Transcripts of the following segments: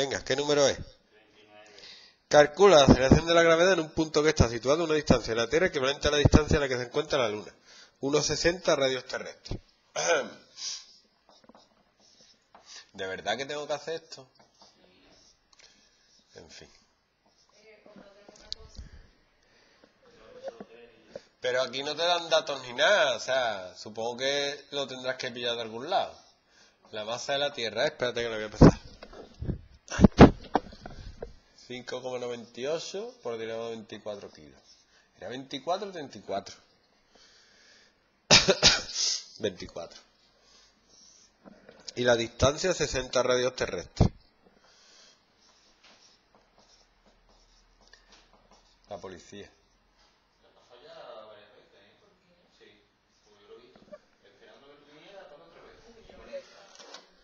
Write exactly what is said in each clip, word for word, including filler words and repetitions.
Venga, ¿qué número es? Calcula la aceleración de la gravedad en un punto que está situado a una distancia de la Tierra equivalente a la distancia a la que se encuentra la Luna. uno sesenta radios terrestres. ¿De verdad que tengo que hacer esto? En fin. Pero aquí no te dan datos ni nada, o sea, supongo que lo tendrás que pillar de algún lado. La masa de la Tierra, espérate que lo voy a pasar. cinco coma noventa y ocho por veinticuatro kilos. Era veinticuatro, treinta y cuatro. veinticuatro. Y la distancia sesenta radios terrestres. La policía.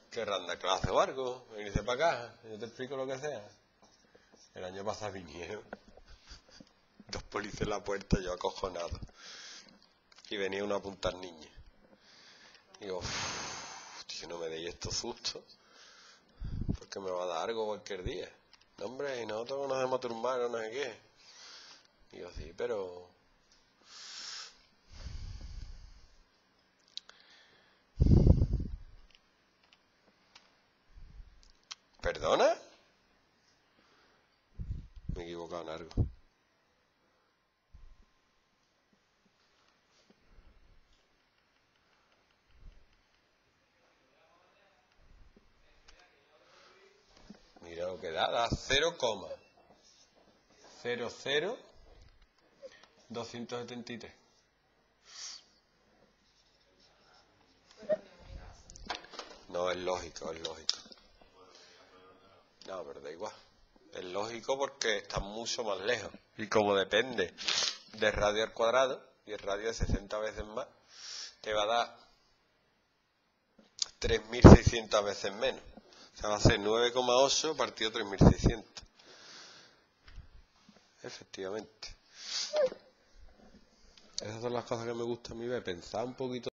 Querrán dar clase o algo, venirse para acá, yo te explico lo que sea. El año pasado vinieron dos policías en la puerta, yo acojonado, y venía uno a apuntar niña. Digo, tío, no me deis estos sustos, porque me va a dar algo cualquier día. No, hombre, y nosotros nos hemos turbado, no sé qué. Digo, sí, pero... ¿Perdona? Me he equivocado en algo. Mira lo que da, da cero coma cero cero dos siete tres. No, es lógico, es lógico. No, pero da igual. Es lógico porque está mucho más lejos. Y como depende de radio al cuadrado, y el radio es sesenta veces más, te va a dar tres mil seiscientas veces menos. O sea, va a ser nueve coma ocho partido tres mil seiscientos. Efectivamente. Esas son las cosas que me gusta a mí, pensar un poquito.